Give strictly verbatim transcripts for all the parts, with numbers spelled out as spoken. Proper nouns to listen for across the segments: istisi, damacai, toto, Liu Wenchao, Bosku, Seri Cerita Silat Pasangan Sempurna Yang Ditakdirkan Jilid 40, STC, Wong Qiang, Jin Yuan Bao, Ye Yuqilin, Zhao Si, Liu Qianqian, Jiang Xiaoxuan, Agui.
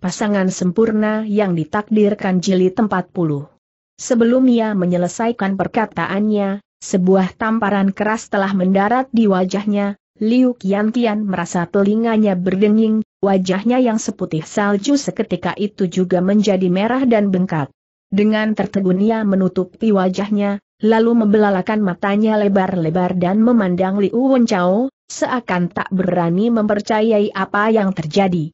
Pasangan Sempurna Yang Ditakdirkan Jilid empat puluh. Sebelum ia menyelesaikan perkataannya, sebuah tamparan keras telah mendarat di wajahnya. Liu Qianqian merasa telinganya berdenging, wajahnya yang seputih salju seketika itu juga menjadi merah dan bengkak. Dengan tertegun ia menutupi wajahnya, lalu membelalakan matanya lebar-lebar dan memandang Liu Wenchao, seakan tak berani mempercayai apa yang terjadi.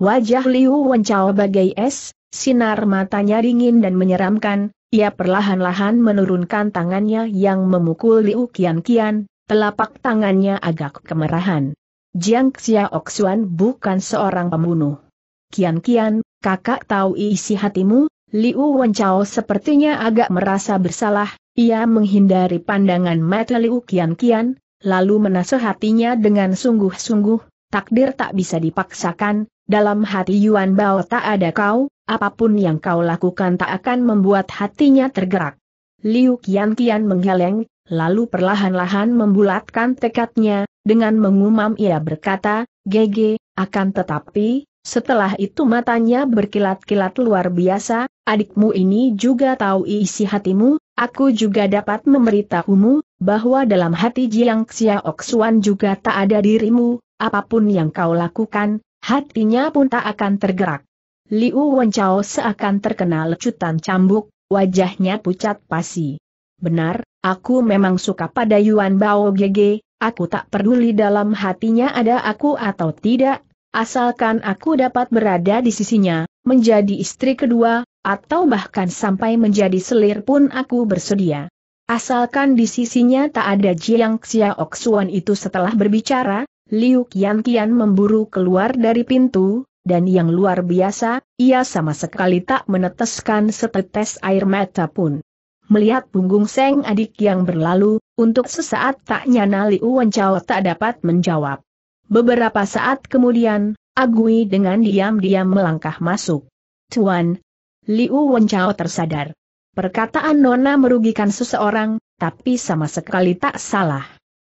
Wajah Liu Wenchao bagai es, sinar matanya dingin dan menyeramkan. Ia perlahan-lahan menurunkan tangannya yang memukul Liu Qianqian, telapak tangannya agak kemerahan. Jiang Xiaoxuan bukan seorang pembunuh. Qianqian, kakak tahu isi hatimu. Liu Wenchao sepertinya agak merasa bersalah, ia menghindari pandangan mata Liu Qianqian, lalu menasehatinya dengan sungguh-sungguh. Takdir tak bisa dipaksakan. Dalam hati Yuan Bao tak ada kau, apapun yang kau lakukan tak akan membuat hatinya tergerak. Liu Qianqian menggeleng, lalu perlahan-lahan membulatkan tekadnya, dengan mengumam ia berkata, "G G, akan tetapi," setelah itu matanya berkilat-kilat luar biasa, "adikmu ini juga tahu isi hatimu, aku juga dapat memberitahumu, bahwa dalam hati Jiang Xiaoxuan juga tak ada dirimu, apapun yang kau lakukan, hatinya pun tak akan tergerak." Liu Wenchao seakan terkena lecutan cambuk, wajahnya pucat pasi. "Benar, aku memang suka pada Yuan Bao G G, aku tak peduli dalam hatinya ada aku atau tidak, asalkan aku dapat berada di sisinya, menjadi istri kedua, atau bahkan sampai menjadi selir pun aku bersedia. Asalkan di sisinya tak ada Jiang Xiaoxuan itu." Setelah berbicara, Liu Qianqian memburu keluar dari pintu, dan yang luar biasa, ia sama sekali tak meneteskan setetes air mata pun. Melihat punggung Seng adik yang berlalu, untuk sesaat tak nyana Liu Wenchao tak dapat menjawab. Beberapa saat kemudian, Agui dengan diam-diam melangkah masuk. "Tuan." Liu Wenchao tersadar. Perkataan Nona merugikan seseorang, tapi sama sekali tak salah.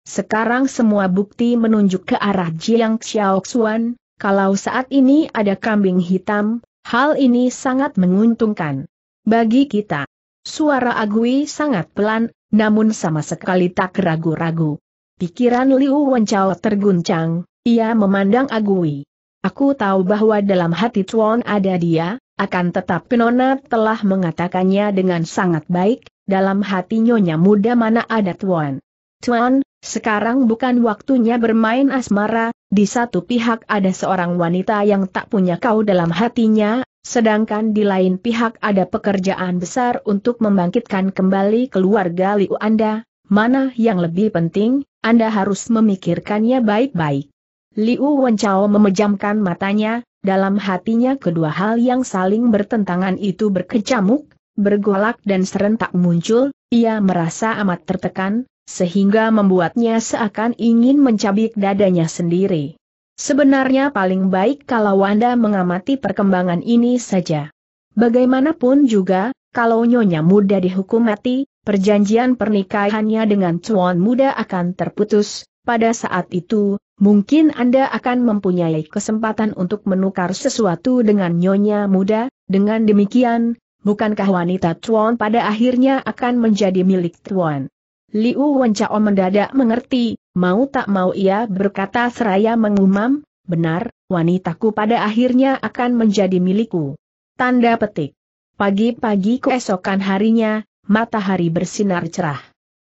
Sekarang semua bukti menunjuk ke arah Jiang Xiaoxuan, kalau saat ini ada kambing hitam, hal ini sangat menguntungkan bagi kita. Suara Agui sangat pelan, namun sama sekali tak ragu-ragu. Pikiran Liu Wenchao terguncang, ia memandang Agui. "Aku tahu bahwa dalam hati Tuan ada dia, akan tetapi Nona telah mengatakannya dengan sangat baik, dalam hati Nyonya muda mana ada Tuan. Tuan, sekarang bukan waktunya bermain asmara, di satu pihak ada seorang wanita yang tak punya kau dalam hatinya, sedangkan di lain pihak ada pekerjaan besar untuk membangkitkan kembali keluarga Liu Anda, mana yang lebih penting, Anda harus memikirkannya baik-baik." Liu Wenchao memejamkan matanya, dalam hatinya kedua hal yang saling bertentangan itu berkecamuk, bergolak dan serentak muncul, ia merasa amat tertekan, sehingga membuatnya seakan ingin mencabik dadanya sendiri. "Sebenarnya paling baik kalau Anda mengamati perkembangan ini saja. Bagaimanapun juga, kalau Nyonya muda dihukum mati, perjanjian pernikahannya dengan Tuan muda akan terputus. Pada saat itu, mungkin Anda akan mempunyai kesempatan untuk menukar sesuatu dengan Nyonya muda. Dengan demikian, bukankah wanita Tuan pada akhirnya akan menjadi milik Tuan?" Liu Wenchao mendadak mengerti, mau tak mau ia berkata seraya mengumam, "Benar, wanitaku pada akhirnya akan menjadi milikku." Tanda petik. Pagi-pagi keesokan harinya, matahari bersinar cerah.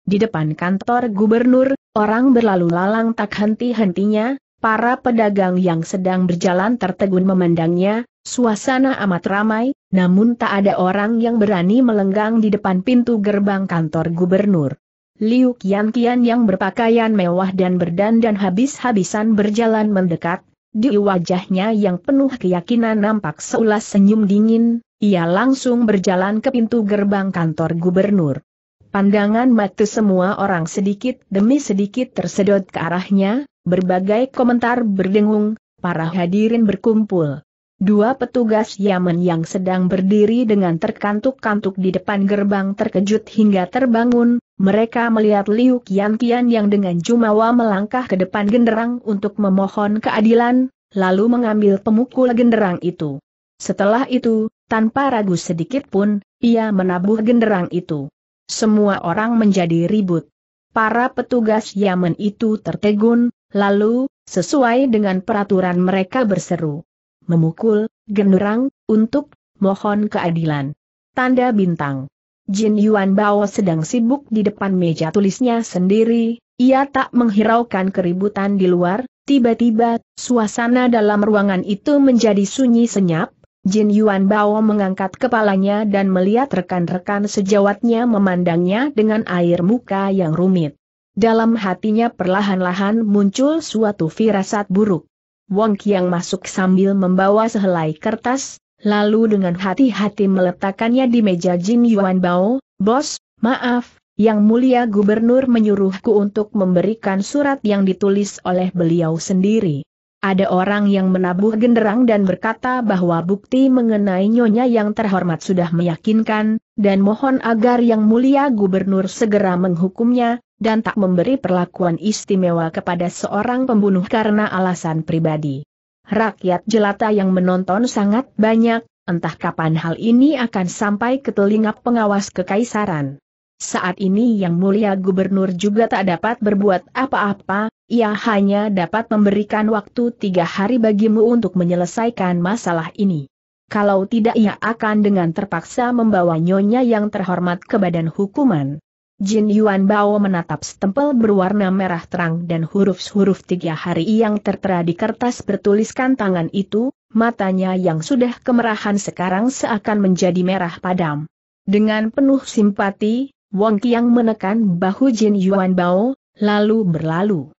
Di depan kantor gubernur, orang berlalu lalang tak henti-hentinya, para pedagang yang sedang berjalan tertegun memandangnya, suasana amat ramai, namun tak ada orang yang berani melenggang di depan pintu gerbang kantor gubernur. Liu Qianqian yang berpakaian mewah dan berdandan habis-habisan berjalan mendekat, di wajahnya yang penuh keyakinan nampak seulas senyum dingin, ia langsung berjalan ke pintu gerbang kantor gubernur. Pandangan mata semua orang sedikit demi sedikit tersedot ke arahnya, berbagai komentar berdengung, para hadirin berkumpul. Dua petugas Yaman yang sedang berdiri dengan terkantuk-kantuk di depan gerbang terkejut hingga terbangun, mereka melihat Liu Qianqian yang dengan jumawa melangkah ke depan genderang untuk memohon keadilan, lalu mengambil pemukul genderang itu. Setelah itu, tanpa ragu sedikit pun, ia menabuh genderang itu. Semua orang menjadi ribut. Para petugas Yamen itu tertegun, lalu, sesuai dengan peraturan mereka berseru. Memukul, genderang, untuk, mohon keadilan. Tanda bintang. Jin Yuan Bao sedang sibuk di depan meja tulisnya sendiri, ia tak menghiraukan keributan di luar, tiba-tiba, suasana dalam ruangan itu menjadi sunyi senyap. Jin Yuan Bao mengangkat kepalanya dan melihat rekan-rekan sejawatnya memandangnya dengan air muka yang rumit. Dalam hatinya perlahan-lahan muncul suatu firasat buruk. Wong Qiang masuk sambil membawa sehelai kertas, lalu dengan hati-hati meletakkannya di meja Jin Yuan Bao. "Bos, maaf, Yang Mulia Gubernur menyuruhku untuk memberikan surat yang ditulis oleh beliau sendiri. Ada orang yang menabuh genderang dan berkata bahwa bukti mengenai nyonya yang terhormat sudah meyakinkan, dan mohon agar Yang Mulia Gubernur segera menghukumnya, dan tak memberi perlakuan istimewa kepada seorang pembunuh karena alasan pribadi." Rakyat jelata yang menonton sangat banyak, entah kapan hal ini akan sampai ke telinga pengawas kekaisaran. Saat ini Yang Mulia Gubernur juga tak dapat berbuat apa-apa. Ia hanya dapat memberikan waktu tiga hari bagimu untuk menyelesaikan masalah ini. Kalau tidak, ia akan dengan terpaksa membawa nyonya yang terhormat ke badan hukuman. Jin Yuan Bao menatap stempel berwarna merah terang dan huruf-huruf tiga hari yang tertera di kertas bertuliskan tangan itu, matanya yang sudah kemerahan sekarang seakan menjadi merah padam. Dengan penuh simpati, Wong Qiang menekan bahu Jin Yuan Bao, lalu berlalu.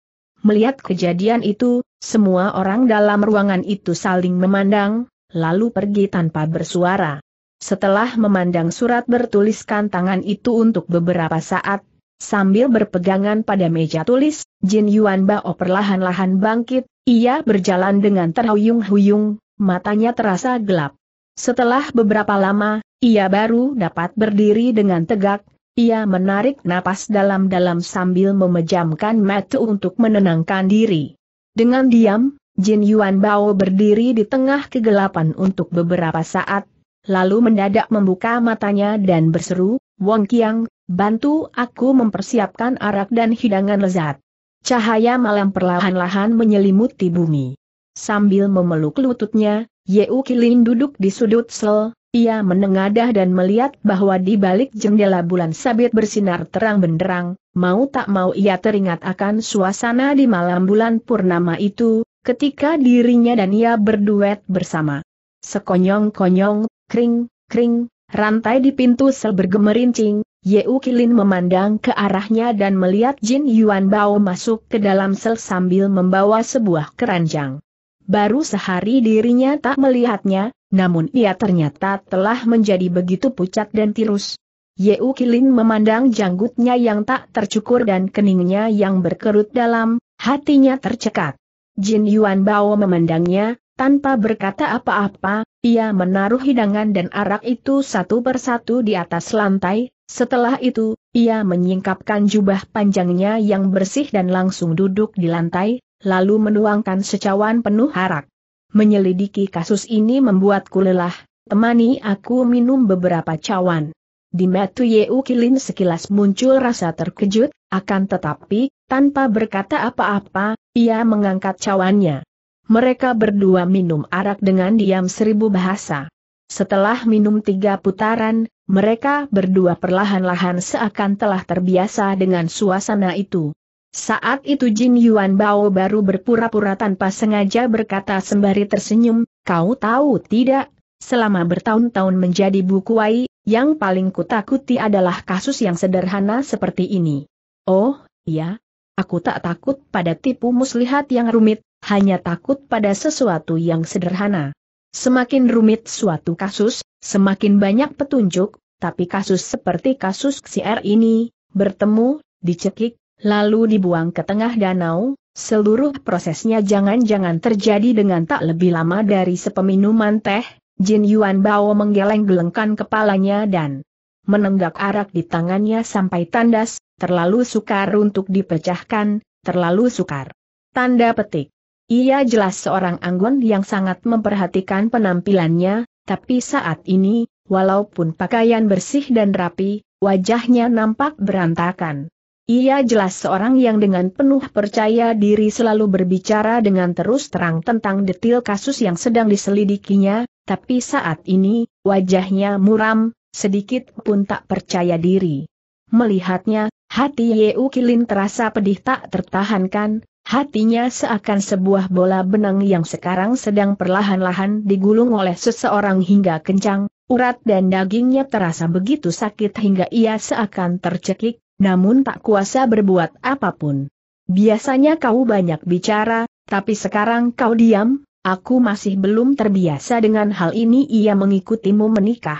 Melihat kejadian itu, semua orang dalam ruangan itu saling memandang, lalu pergi tanpa bersuara. Setelah memandang surat bertuliskan tangan itu untuk beberapa saat, sambil berpegangan pada meja tulis, Jin Yuan Bao perlahan-lahan bangkit, ia berjalan dengan terhuyung-huyung, matanya terasa gelap. Setelah beberapa lama, ia baru dapat berdiri dengan tegak. Ia menarik napas dalam-dalam sambil memejamkan mata untuk menenangkan diri. Dengan diam, Jin Yuan Bao berdiri di tengah kegelapan untuk beberapa saat, lalu mendadak membuka matanya dan berseru, "Wong Qiang, bantu aku mempersiapkan arak dan hidangan lezat." Cahaya malam perlahan-lahan menyelimuti bumi. Sambil memeluk lututnya, Ye Yuqilin duduk di sudut sel. Ia menengadah dan melihat bahwa di balik jendela bulan sabit bersinar terang benderang, mau tak mau ia teringat akan suasana di malam bulan purnama itu, ketika dirinya dan ia berduet bersama. Sekonyong-konyong, kring-kring, rantai di pintu sel bergemerincing, Ye Yuqilin memandang ke arahnya dan melihat Jin Yuan Bao masuk ke dalam sel sambil membawa sebuah keranjang. Baru sehari dirinya tak melihatnya, namun ia ternyata telah menjadi begitu pucat dan tirus. Ye Yuqilin memandang janggutnya yang tak tercukur dan keningnya yang berkerut dalam, hatinya tercekat. Jin Yuan Bao memandangnya, tanpa berkata apa-apa, ia menaruh hidangan dan arak itu satu persatu di atas lantai, setelah itu, ia menyingkapkan jubah panjangnya yang bersih dan langsung duduk di lantai, lalu menuangkan secawan penuh arak. "Menyelidiki kasus ini membuatku lelah, temani aku minum beberapa cawan." Di mata Ye Yuqilin sekilas muncul rasa terkejut, akan tetapi, tanpa berkata apa-apa, ia mengangkat cawannya. Mereka berdua minum arak dengan diam seribu bahasa. Setelah minum tiga putaran, mereka berdua perlahan-lahan seakan telah terbiasa dengan suasana itu. Saat itu Jin Yuan Bao baru berpura-pura tanpa sengaja berkata sembari tersenyum, "Kau tahu tidak, selama bertahun-tahun menjadi bukuai, yang paling kutakuti adalah kasus yang sederhana seperti ini." "Oh, iya. Aku tak takut pada tipu muslihat yang rumit, hanya takut pada sesuatu yang sederhana." Semakin rumit suatu kasus, semakin banyak petunjuk, tapi kasus seperti kasus X R ini, bertemu, dicekik, lalu dibuang ke tengah danau, seluruh prosesnya jangan-jangan terjadi dengan tak lebih lama dari sepeminuman teh. Jin Yuan Bao menggeleng-gelengkan kepalanya dan menenggak arak di tangannya sampai tandas, terlalu sukar untuk dipecahkan, terlalu sukar. Tanda petik. Ia jelas seorang anggun yang sangat memperhatikan penampilannya, Tapi saat ini, walaupun pakaian bersih dan rapi, wajahnya nampak berantakan. Ia jelas seorang yang dengan penuh percaya diri selalu berbicara dengan terus terang tentang detail kasus yang sedang diselidikinya, tapi saat ini, wajahnya muram, sedikit pun tak percaya diri. Melihatnya, hati Ye Yuqilin terasa pedih tak tertahankan, hatinya seakan sebuah bola benang yang sekarang sedang perlahan-lahan digulung oleh seseorang hingga kencang. Urat dan dagingnya terasa begitu sakit hingga ia seakan tercekik, namun tak kuasa berbuat apapun. Biasanya kau banyak bicara, tapi sekarang kau diam, aku masih belum terbiasa dengan hal ini. Ia mengikutimu menikah.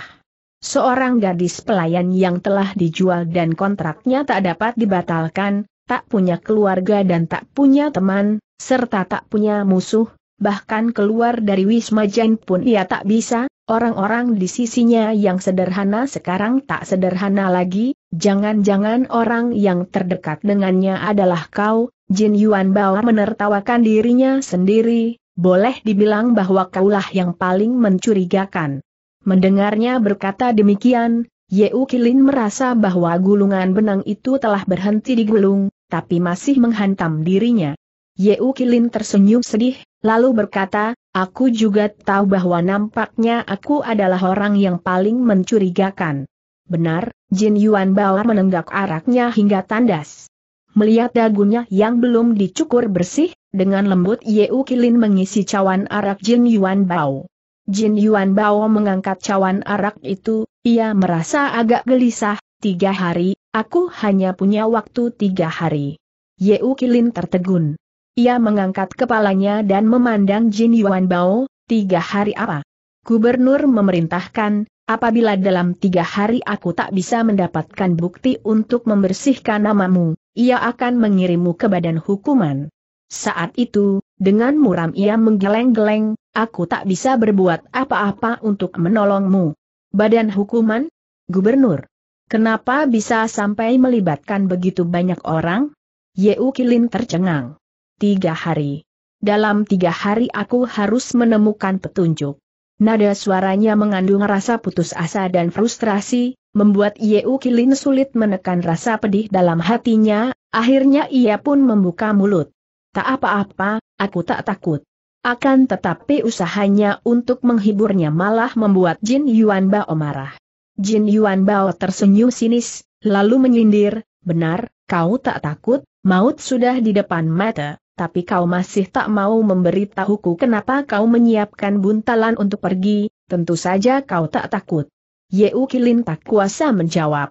Seorang gadis pelayan yang telah dijual dan kontraknya tak dapat dibatalkan, tak punya keluarga dan tak punya teman, serta tak punya musuh, bahkan keluar dari Wisma Jain pun ia tak bisa. Orang-orang di sisinya yang sederhana sekarang tak sederhana lagi, jangan-jangan orang yang terdekat dengannya adalah kau. Jin Yuan Bao menertawakan dirinya sendiri, boleh dibilang bahwa kaulah yang paling mencurigakan. Mendengarnya berkata demikian, Ye Yuqilin merasa bahwa gulungan benang itu telah berhenti digulung, tapi masih menghantam dirinya. Ye Yuqilin tersenyum sedih, lalu berkata, aku juga tahu bahwa nampaknya aku adalah orang yang paling mencurigakan. Benar, Jin Yuan Bao menenggak araknya hingga tandas. Melihat dagunya yang belum dicukur bersih, dengan lembut Ye Yuqilin mengisi cawan arak Jin Yuan Bao. Jin Yuan Bao mengangkat cawan arak itu, ia merasa agak gelisah. Tiga hari, aku hanya punya waktu tiga hari. Ye Yuqilin tertegun. Ia mengangkat kepalanya dan memandang Jin Yuan Bao, tiga hari apa? Gubernur memerintahkan, apabila dalam tiga hari aku tak bisa mendapatkan bukti untuk membersihkan namamu, ia akan mengirimmu ke badan hukuman. Saat itu, dengan muram ia menggeleng-geleng, aku tak bisa berbuat apa-apa untuk menolongmu. Badan hukuman? Gubernur? Kenapa bisa sampai melibatkan begitu banyak orang? Ye Yuqilin tercengang. Tiga hari. Dalam tiga hari aku harus menemukan petunjuk. Nada suaranya mengandung rasa putus asa dan frustrasi, membuat Ye Yuqilin sulit menekan rasa pedih dalam hatinya, akhirnya ia pun membuka mulut. Tak apa-apa, aku tak takut. Akan tetapi usahanya untuk menghiburnya malah membuat Jin Yuan Bao marah. Jin Yuan Bao tersenyum sinis, lalu menyindir, benar, kau tak takut, maut sudah di depan mata. Tapi kau masih tak mau memberitahuku kenapa kau menyiapkan buntalan untuk pergi, tentu saja kau tak takut. Ye Yuqilin tak kuasa menjawab.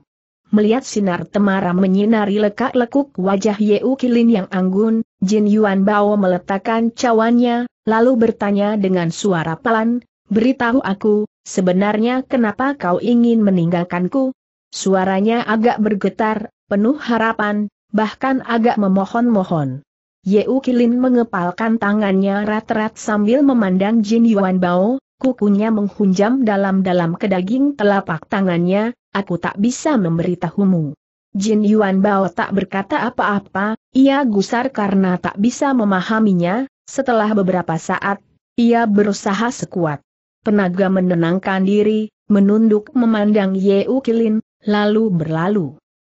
Melihat sinar temaram menyinari lekak-lekuk wajah Ye Yuqilin yang anggun, Jin Yuan Bao meletakkan cawannya, lalu bertanya dengan suara pelan, beritahu aku, sebenarnya kenapa kau ingin meninggalkanku? Suaranya agak bergetar, penuh harapan, bahkan agak memohon-mohon. Ye Yuqilin mengepalkan tangannya rat-rat sambil memandang Jin Yuan Bao, kukunya menghunjam dalam-dalam ke daging telapak tangannya, aku tak bisa memberitahumu. Jin Yuan Bao tak berkata apa-apa, ia gusar karena tak bisa memahaminya, setelah beberapa saat, ia berusaha sekuat tenaga menenangkan diri, menunduk memandang Ye Yuqilin, lalu berlalu.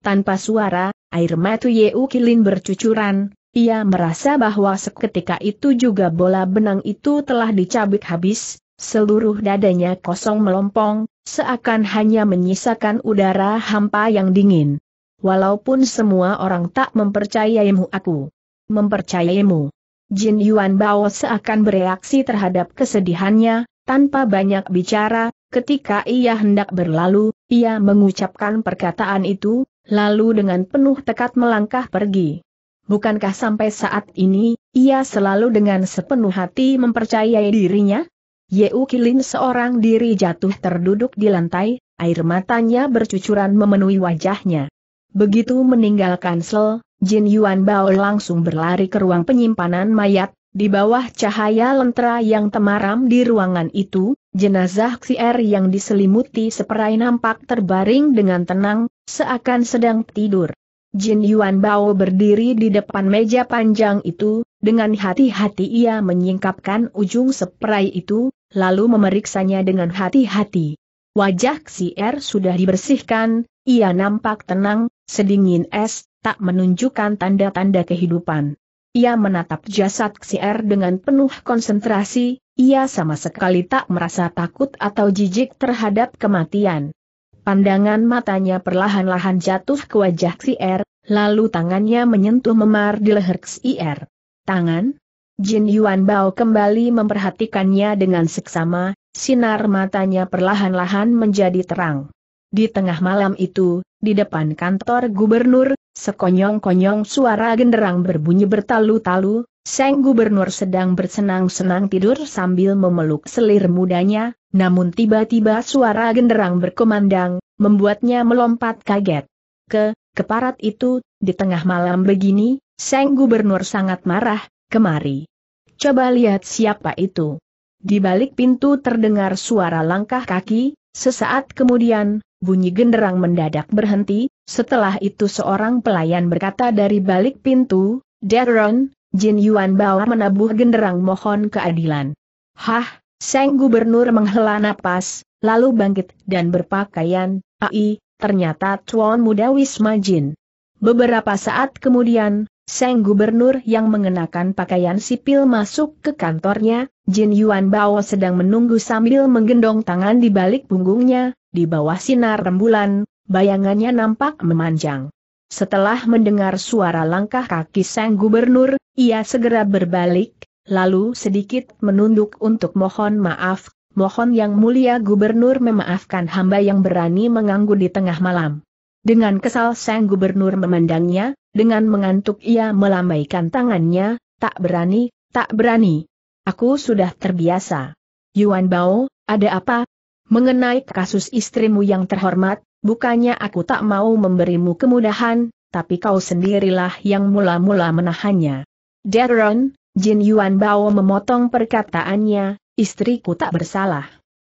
Tanpa suara, air mata Ye Yuqilin bercucuran. Ia merasa bahwa seketika itu juga bola benang itu telah dicabik habis, seluruh dadanya kosong melompong, seakan hanya menyisakan udara hampa yang dingin. Walaupun semua orang tak mempercayaimu, aku mempercayaimu. Jin Yuan Bao seakan bereaksi terhadap kesedihannya, tanpa banyak bicara, ketika ia hendak berlalu, ia mengucapkan perkataan itu, lalu dengan penuh tekad melangkah pergi. Bukankah sampai saat ini, ia selalu dengan sepenuh hati mempercayai dirinya? Ye Yuqilin seorang diri jatuh terduduk di lantai, air matanya bercucuran memenuhi wajahnya. Begitu meninggalkan sel, Jin Yuan Bao langsung berlari ke ruang penyimpanan mayat, di bawah cahaya lentera yang temaram di ruangan itu, jenazah Xier yang diselimuti seperai nampak terbaring dengan tenang, seakan sedang tidur. Jin Yuan Bao berdiri di depan meja panjang itu, dengan hati-hati ia menyingkapkan ujung seperai itu, lalu memeriksanya dengan hati-hati. Wajah Xier sudah dibersihkan, ia nampak tenang, sedingin es, tak menunjukkan tanda-tanda kehidupan. Ia menatap jasad Xier dengan penuh konsentrasi, ia sama sekali tak merasa takut atau jijik terhadap kematian. Pandangan matanya perlahan-lahan jatuh ke wajah Xier, lalu tangannya menyentuh memar di leher Xier. Tangan? Jin Yuan Bao kembali memperhatikannya dengan seksama, sinar matanya perlahan-lahan menjadi terang. Di tengah malam itu, di depan kantor gubernur, sekonyong-konyong suara genderang berbunyi bertalu-talu, sang gubernur sedang bersenang-senang tidur sambil memeluk selir mudanya, namun tiba-tiba suara genderang berkumandang, membuatnya melompat kaget. Ke, keparat itu, di tengah malam begini, sang gubernur sangat marah. Kemari. Coba lihat siapa itu. Di balik pintu terdengar suara langkah kaki, sesaat kemudian, bunyi genderang mendadak berhenti, setelah itu seorang pelayan berkata dari balik pintu, "Deron, Jin Yuan Bao menabuh genderang mohon keadilan." Hah, sang gubernur menghela napas, lalu bangkit dan berpakaian, "Ai, ternyata tuan muda Wisma Jin." Beberapa saat kemudian, sang gubernur yang mengenakan pakaian sipil masuk ke kantornya, Jin Yuan Bao sedang menunggu sambil menggendong tangan di balik punggungnya, di bawah sinar rembulan, bayangannya nampak memanjang. Setelah mendengar suara langkah kaki sang gubernur, ia segera berbalik, lalu sedikit menunduk untuk mohon maaf, "Mohon yang mulia gubernur memaafkan hamba yang berani mengganggu di tengah malam." Dengan kesal sang gubernur memandangnya, dengan mengantuk ia melambaikan tangannya, "Tak berani, tak berani. Aku sudah terbiasa." "Yuan Bao, ada apa? Mengenai kasus istrimu yang terhormat, bukannya aku tak mau memberimu kemudahan, tapi kau sendirilah yang mula-mula menahannya." "Deron," Jin Yuan Bao memotong perkataannya, "istriku tak bersalah.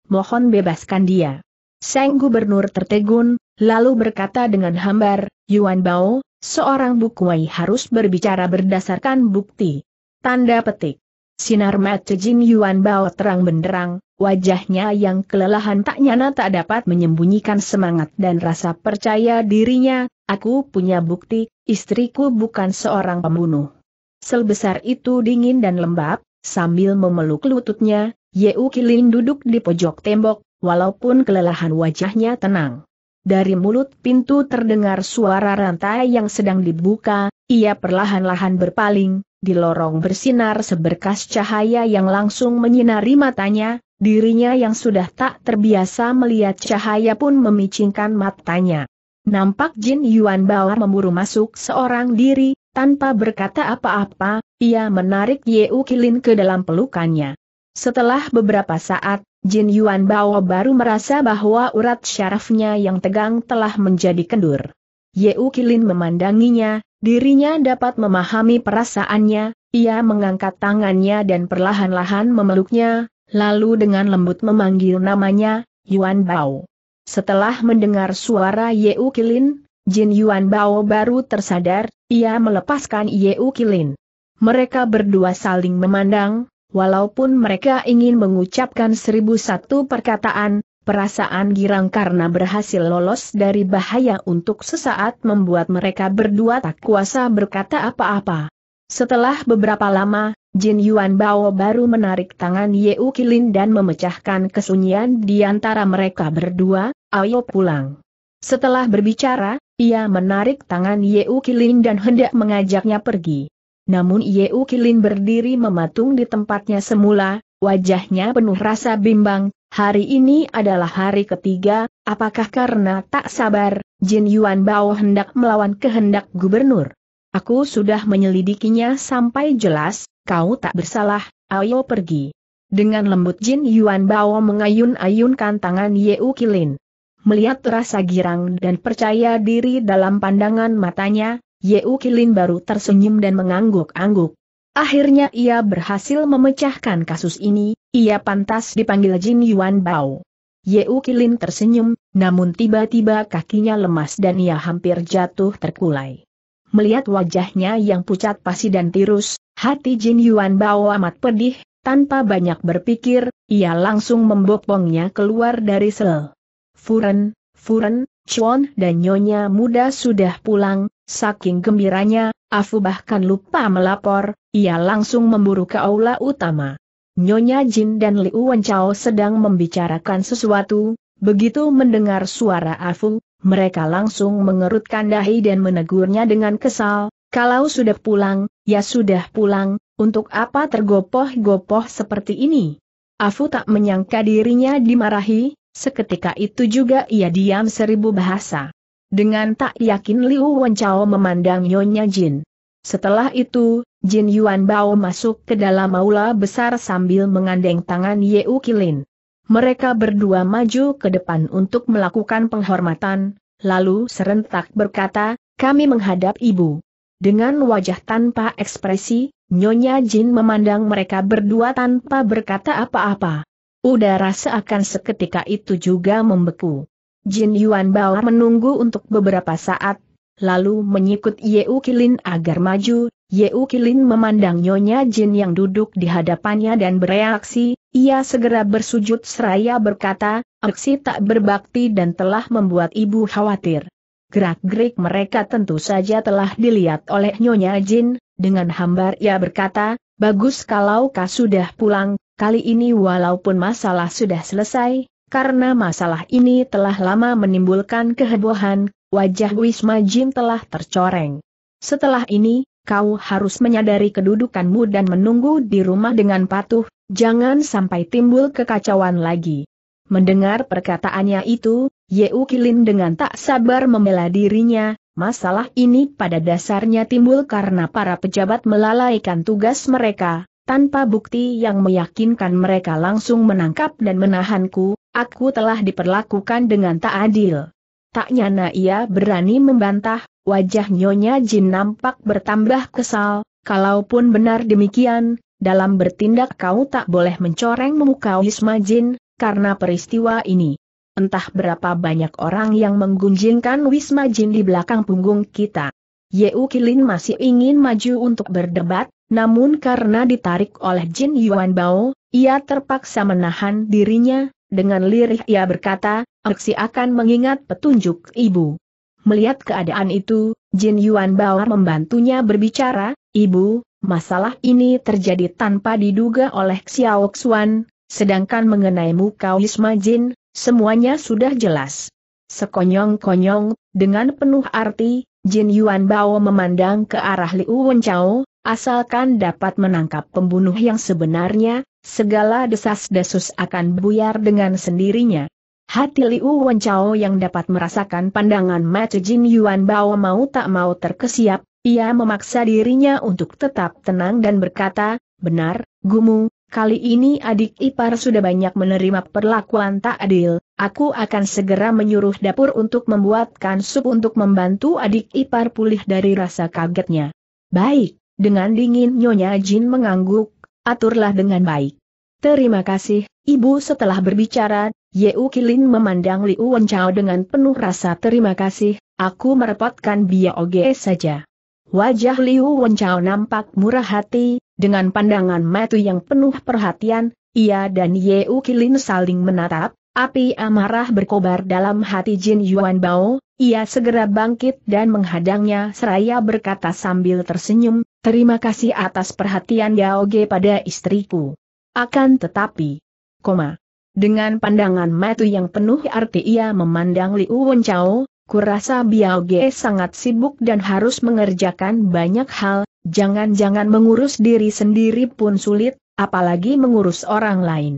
Mohon bebaskan dia." Sang gubernur tertegun, lalu berkata dengan hambar, "Yuan Bao, seorang bukwai harus berbicara berdasarkan bukti." Tanda petik. Sinar mata Jin Yuan Bao terang benderang, wajahnya yang kelelahan tak nyana tak dapat menyembunyikan semangat dan rasa percaya dirinya. "Aku punya bukti, istriku bukan seorang pembunuh." Selbesar itu dingin dan lembab, sambil memeluk lututnya, Ye Yuqilin duduk di pojok tembok, walaupun kelelahan wajahnya tenang. Dari mulut pintu terdengar suara rantai yang sedang dibuka, ia perlahan-lahan berpaling, di lorong bersinar seberkas cahaya yang langsung menyinari matanya, dirinya yang sudah tak terbiasa melihat cahaya pun memicingkan matanya. Nampak Jin Yuan Bao memburu masuk seorang diri, tanpa berkata apa-apa, ia menarik Ye Yuqilin ke dalam pelukannya. Setelah beberapa saat, Jin Yuan Bao baru merasa bahwa urat syarafnya yang tegang telah menjadi kendur. Ye Yuqilin memandanginya, dirinya dapat memahami perasaannya, ia mengangkat tangannya dan perlahan-lahan memeluknya, lalu dengan lembut memanggil namanya, "Yuan Bao." Setelah mendengar suara Ye Yuqilin, Jin Yuan Bao baru tersadar, ia melepaskan Ye Yuqilin. Mereka berdua saling memandang. Walaupun mereka ingin mengucapkan seribu satu perkataan, perasaan girang karena berhasil lolos dari bahaya untuk sesaat membuat mereka berdua tak kuasa berkata apa-apa. Setelah beberapa lama, Jin Yuan Bao baru menarik tangan Ye Yuqilin dan memecahkan kesunyian di antara mereka berdua, "Ayo pulang." Setelah berbicara, ia menarik tangan Ye Yuqilin dan hendak mengajaknya pergi. Namun Ye Yuqilin berdiri mematung di tempatnya semula, wajahnya penuh rasa bimbang. Hari ini adalah hari ketiga, apakah karena tak sabar, Jin Yuan Bao hendak melawan kehendak gubernur. "Aku sudah menyelidikinya sampai jelas, kau tak bersalah, ayo pergi." Dengan lembut Jin Yuan Bao mengayun-ayunkan tangan Ye Yuqilin. Melihat rasa girang dan percaya diri dalam pandangan matanya, Ye Yuqilin baru tersenyum dan mengangguk-angguk. Akhirnya ia berhasil memecahkan kasus ini, ia pantas dipanggil Jin Yuan Bao. Ye Yuqilin tersenyum, namun tiba-tiba kakinya lemas dan ia hampir jatuh terkulai. Melihat wajahnya yang pucat pasi dan tirus, hati Jin Yuan Bao amat pedih, Tanpa banyak berpikir, ia langsung membopongnya keluar dari sel. Furen, Furen, Chuan dan nyonya muda sudah pulang, saking gembiranya, Afu bahkan lupa melapor, ia langsung memburu ke aula utama. Nyonya Jin dan Liu Wenchao sedang membicarakan sesuatu, begitu mendengar suara Afu, mereka langsung mengerutkan dahi dan menegurnya dengan kesal, kalau sudah pulang, ya sudah pulang, untuk apa tergopoh-gopoh seperti ini? Afu tak menyangka dirinya dimarahi, seketika itu juga ia diam seribu bahasa. Dengan tak yakin Liu Wenchao memandang nyonya Jin. Setelah itu, Jin Yuan Bao masuk ke dalam aula besar sambil mengandeng tangan Ye Yuqilin. Mereka berdua maju ke depan untuk melakukan penghormatan, lalu serentak berkata, "Kami menghadap ibu." Dengan wajah tanpa ekspresi, nyonya Jin memandang mereka berdua tanpa berkata apa-apa. Udara seakan seketika itu juga membeku. Jin Yuan Bao menunggu untuk beberapa saat, lalu menyikut Ye Yuqilin agar maju. Ye Yuqilin memandang nyonya Jin yang duduk di hadapannya dan bereaksi. Ia segera bersujud seraya berkata, "Aksi tak berbakti dan telah membuat ibu khawatir." Gerak-gerik mereka tentu saja telah dilihat oleh nyonya Jin, dengan hambar ia berkata, "Bagus kalau kau sudah pulang, kali ini walaupun masalah sudah selesai, karena masalah ini telah lama menimbulkan kehebohan, wajah Wisma Jin telah tercoreng. Setelah ini, kau harus menyadari kedudukanmu dan menunggu di rumah dengan patuh. Jangan sampai timbul kekacauan lagi." Mendengar perkataannya itu, Ye Yuqilin dengan tak sabar membela dirinya, masalah ini pada dasarnya timbul karena para pejabat melalaikan tugas mereka, tanpa bukti yang meyakinkan mereka langsung menangkap dan menahanku, aku telah diperlakukan dengan tak adil. Tak nyana ia berani membantah, wajah nyonya Jin nampak bertambah kesal, kalaupun benar demikian, dalam bertindak kau tak boleh mencoreng muka Wisma Jin, karena peristiwa ini. Entah berapa banyak orang yang menggunjingkan Wisma Jin di belakang punggung kita. Ye Yuqilin masih ingin maju untuk berdebat, namun karena ditarik oleh Jin Yuan Bao, ia terpaksa menahan dirinya, dengan lirih ia berkata, "Aksi akan mengingat petunjuk ibu." Melihat keadaan itu, Jin Yuan Bao membantunya berbicara, "Ibu, masalah ini terjadi tanpa diduga oleh Xiaoxuan, sedangkan mengenai muka Wisma Jin, semuanya sudah jelas." Sekonyong-konyong, dengan penuh arti, Jin Yuan Bao memandang ke arah Liu Wenchao, asalkan dapat menangkap pembunuh yang sebenarnya, segala desas-desus akan buyar dengan sendirinya. Hati Liu Wenchao yang dapat merasakan pandangan mata Jin Yuan Bao mau tak mau terkesiap. Ia memaksa dirinya untuk tetap tenang dan berkata, "Benar, Gumu, kali ini adik ipar sudah banyak menerima perlakuan tak adil, aku akan segera menyuruh dapur untuk membuatkan sup untuk membantu adik ipar pulih dari rasa kagetnya." "Baik," dengan dingin nyonya Jin mengangguk, "aturlah dengan baik." "Terima kasih, ibu." Setelah berbicara, Ye Yuqilin memandang Liu Wenchao dengan penuh rasa terima kasih, "Aku merepotkan Bioge saja." Wajah Liu Wenchao nampak murah hati, dengan pandangan mata yang penuh perhatian, ia dan Ye Yuqilin saling menatap, api amarah berkobar dalam hati Jin Yuan Bao, ia segera bangkit dan menghadangnya seraya berkata sambil tersenyum, "Terima kasih atas perhatian Yaoge pada istriku. Akan tetapi, koma." Dengan pandangan mata yang penuh arti ia memandang Liu Wenchao, "Kurasa Bioge sangat sibuk dan harus mengerjakan banyak hal, jangan-jangan mengurus diri sendiri pun sulit, apalagi mengurus orang lain.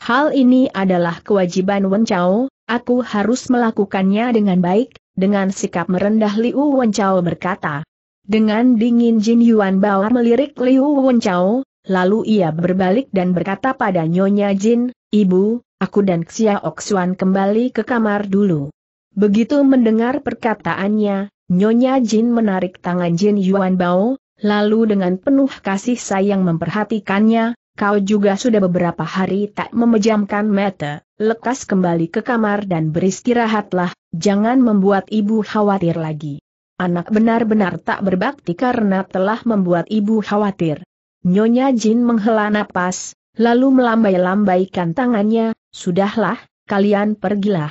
Hal ini adalah kewajiban Wenchao, aku harus melakukannya dengan baik." Dengan sikap merendah Liu Wenchao berkata. Dengan dingin Jin Yuan Bao melirik Liu Wenchao, lalu ia berbalik dan berkata pada nyonya Jin, "Ibu, aku dan Xiaoxuan kembali ke kamar dulu." Begitu mendengar perkataannya, nyonya Jin menarik tangan Jin Yuan Bao, lalu dengan penuh kasih sayang memperhatikannya, "Kau juga sudah beberapa hari tak memejamkan mata, lekas kembali ke kamar dan beristirahatlah, jangan membuat ibu khawatir lagi. Anak benar-benar tak berbakti karena telah membuat ibu khawatir." Nyonya Jin menghela napas, lalu melambai-lambaikan tangannya, "Sudahlah, kalian pergilah."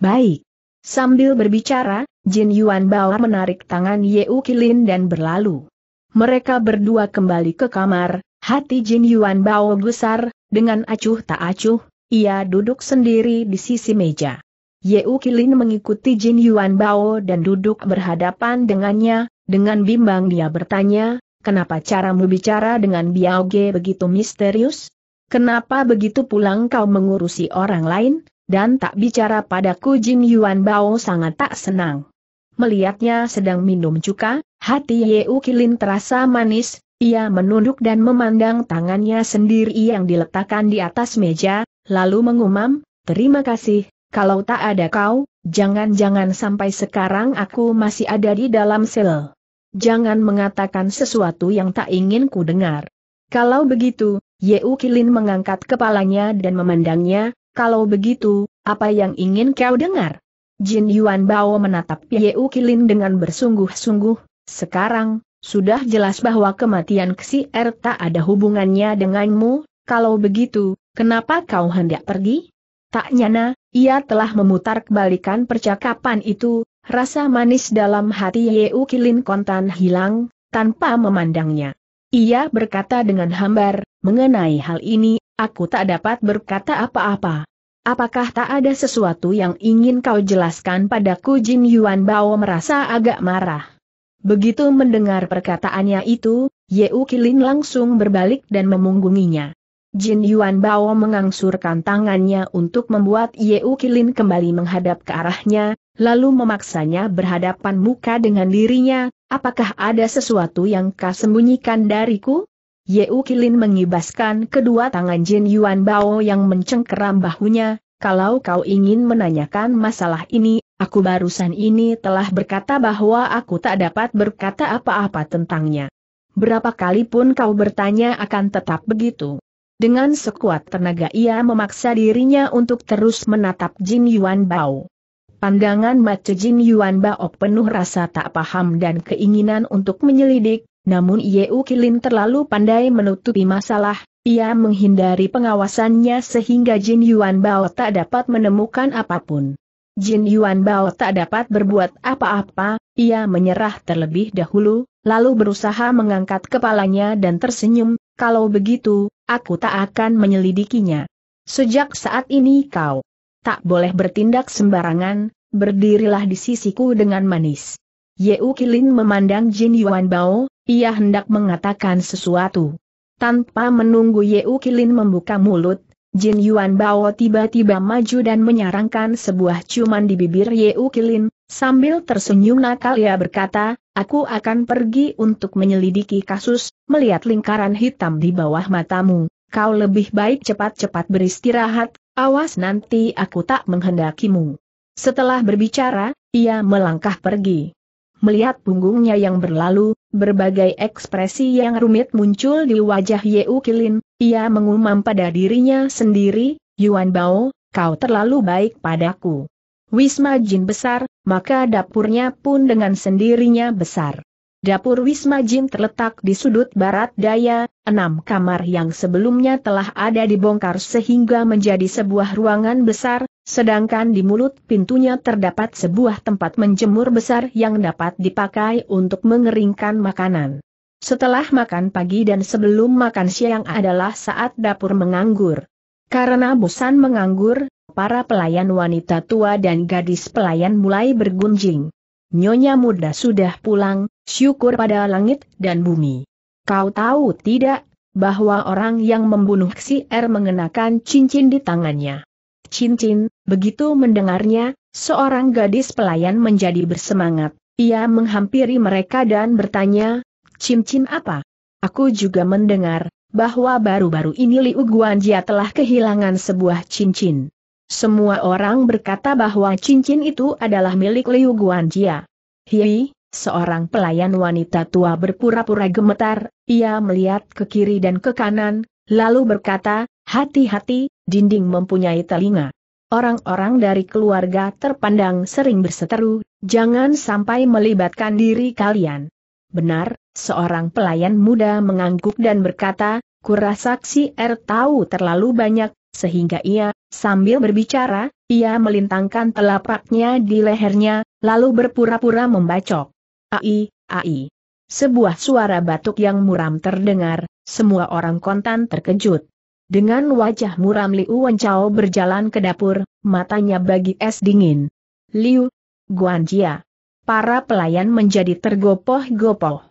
"Baik." Sambil berbicara, Jin Yuan Bao menarik tangan Ye Yuqilin dan berlalu. Mereka berdua kembali ke kamar, hati Jin Yuan Bao gusar, dengan acuh tak acuh, ia duduk sendiri di sisi meja. Ye Yuqilin mengikuti Jin Yuan Bao dan duduk berhadapan dengannya, dengan bimbang dia bertanya, "Kenapa caramu bicara dengan Biao Ge begitu misterius? Kenapa begitu pulang kau mengurusi orang lain, dan tak bicara padaku?" Jin Yuan Bao sangat tak senang. Melihatnya sedang minum cuka, hati Ye Yuqilin terasa manis, ia menunduk dan memandang tangannya sendiri yang diletakkan di atas meja, lalu mengumam, "Terima kasih, kalau tak ada kau, jangan-jangan sampai sekarang aku masih ada di dalam sel. Jangan mengatakan sesuatu yang tak ingin ku dengar." "Kalau begitu," Ye Yuqilin mengangkat kepalanya dan memandangnya, "Kalau begitu, apa yang ingin kau dengar?" Jin Yuan Bao menatap Ye Yuqilin dengan bersungguh-sungguh, "Sekarang, sudah jelas bahwa kematian Xi'er tak ada hubungannya denganmu, kalau begitu, kenapa kau hendak pergi?" Tak nyana, ia telah memutar kebalikan percakapan itu, rasa manis dalam hati Ye Yuqilin kontan hilang, tanpa memandangnya. Ia berkata dengan hambar, "Mengenai hal ini, aku tak dapat berkata apa-apa." "Apakah tak ada sesuatu yang ingin kau jelaskan padaku?" Jin Yuan Bao merasa agak marah. Begitu mendengar perkataannya itu, Ye Yuqilin langsung berbalik dan memunggunginya. Jin Yuan Bao mengangsurkan tangannya untuk membuat Ye Yuqilin kembali menghadap ke arahnya, lalu memaksanya berhadapan muka dengan dirinya. "Apakah ada sesuatu yang kau sembunyikan dariku?" Ye Yuqilin mengibaskan kedua tangan Jin Yuan Bao yang mencengkeram bahunya, "Kalau kau ingin menanyakan masalah ini, aku barusan ini telah berkata bahwa aku tak dapat berkata apa-apa tentangnya. Berapa kali pun kau bertanya akan tetap begitu." Dengan sekuat tenaga ia memaksa dirinya untuk terus menatap Jin Yuan Bao. Pandangan mata Jin Yuan Bao penuh rasa tak paham dan keinginan untuk menyelidik. Namun Ye Yuqilin terlalu pandai menutupi masalah, ia menghindari pengawasannya sehingga Jin Yuan Bao tak dapat menemukan apapun. Jin Yuan Bao tak dapat berbuat apa-apa, ia menyerah terlebih dahulu, lalu berusaha mengangkat kepalanya dan tersenyum, "Kalau begitu, aku tak akan menyelidikinya. Sejak saat ini kau tak boleh bertindak sembarangan, berdirilah di sisiku dengan manis." Ye Yuqilin memandang Jin Yuan Bao. Ia hendak mengatakan sesuatu. Tanpa menunggu Ye Yuqilin membuka mulut, Jin Yuan Bao tiba-tiba maju dan menyarankan sebuah ciuman di bibir Ye Yuqilin. Sambil tersenyum nakal ia berkata, "Aku akan pergi untuk menyelidiki kasus, melihat lingkaran hitam di bawah matamu. Kau lebih baik cepat-cepat beristirahat, awas nanti aku tak menghendakimu." Setelah berbicara, ia melangkah pergi. Melihat punggungnya yang berlalu, berbagai ekspresi yang rumit muncul di wajah Ye Yuqilin, ia mengumam pada dirinya sendiri, "Yuan Bao, kau terlalu baik padaku." Wisma Jin besar, maka dapurnya pun dengan sendirinya besar. Dapur Wisma Jin terletak di sudut barat daya, enam kamar yang sebelumnya telah ada dibongkar sehingga menjadi sebuah ruangan besar, sedangkan di mulut pintunya terdapat sebuah tempat menjemur besar yang dapat dipakai untuk mengeringkan makanan. Setelah makan pagi dan sebelum makan siang adalah saat dapur menganggur. Karena bosan menganggur, para pelayan wanita tua dan gadis pelayan mulai bergunjing. "Nyonya muda sudah pulang, syukur pada langit dan bumi. Kau tahu tidak, bahwa orang yang membunuh Xi'er mengenakan cincin di tangannya?" "Cincin?" Begitu mendengarnya, seorang gadis pelayan menjadi bersemangat. Ia menghampiri mereka dan bertanya, "Cincin apa? Aku juga mendengar, bahwa baru-baru ini Liu Guanjia telah kehilangan sebuah cincin. Semua orang berkata bahwa cincin itu adalah milik Liu Guanjia." "Hihi." Seorang pelayan wanita tua berpura-pura gemetar, ia melihat ke kiri dan ke kanan, lalu berkata, "Hati-hati, dinding mempunyai telinga." Orang-orang dari keluarga terpandang sering berseteru, "Jangan sampai melibatkan diri kalian." "Benar," seorang pelayan muda mengangguk dan berkata, Kurasa Xi Er tahu terlalu banyak, sehingga ia, sambil berbicara, ia melintangkan telapaknya di lehernya, lalu berpura-pura membacok. Ai, ai. Sebuah suara batuk yang muram terdengar, semua orang kontan terkejut. Dengan wajah muram Liu Wenchao berjalan ke dapur, matanya bagi es dingin. Liu, Guanjia. Para pelayan menjadi tergopoh-gopoh.